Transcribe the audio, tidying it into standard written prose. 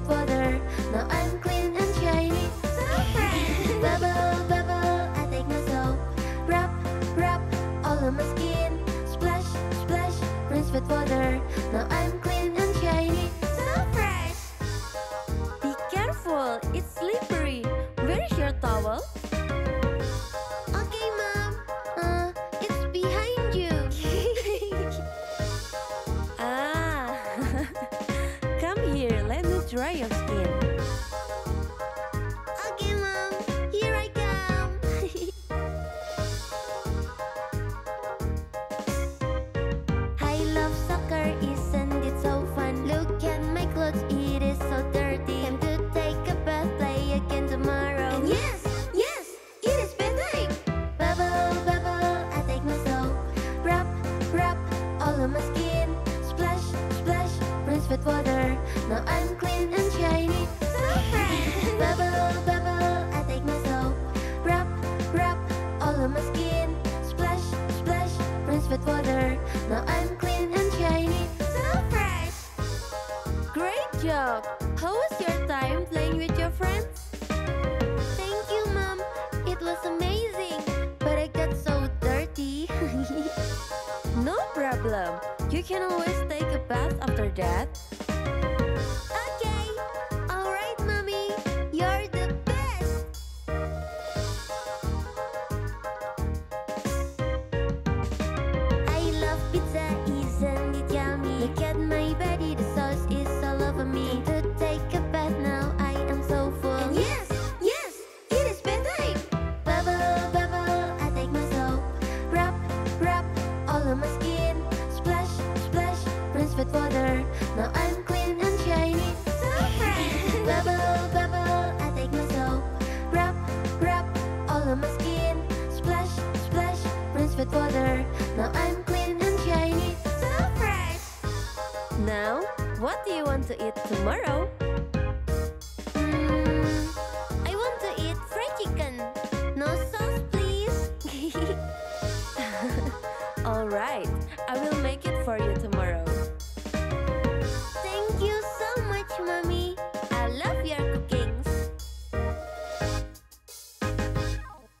with water. Now I'm clean and shiny. Super! Bubble, bubble, I take my soap. Rub, rub, all on my skin. Splash, splash, rinse with water. Now I'm clean and shiny. So fresh! Be careful, it's slippery. Where is your towel? Okay, Mom. It's behind you. Come here, let me dry your skin. Okay, Mom. Here I come. I love soccer, isn't it so fun? Look at my clothes, it is so dirty. Time to take a bath, play again tomorrow. And yes, yes, it is bedtime. Bubble, bubble, I take my soap. Rub, rub, all on my skin. Splash, splash, rinse with water. Now I'm clean and shiny. So fresh! Bubble, bubble, I take my soap. Rub, rub, all on my skin. Splash, splash, rinse with water. Now I'm clean and shiny. So fresh! Great job! How was your time playing with your friends? Thank you, Mom. It was amazing, but I got so dirty. No problem. You can always take a bath after that. Okay. All right, Mommy. You're the best. I love pizza, isn't it yummy? Look at my body, the sauce is all over me. Time to take a bath now, I am so full. And yes, it is bedtime. Bubble, bubble, I take my soap. Rub, rub, all on my skin. Splash, splash, rinse with water. Now I'm clean and shiny. So fresh! Bubble, bubble, I take my soap. Rub, rub, all on my skin. Splash, splash, rinse with water. Now I'm clean and shiny. So fresh! Now, what do you want to eat tomorrow?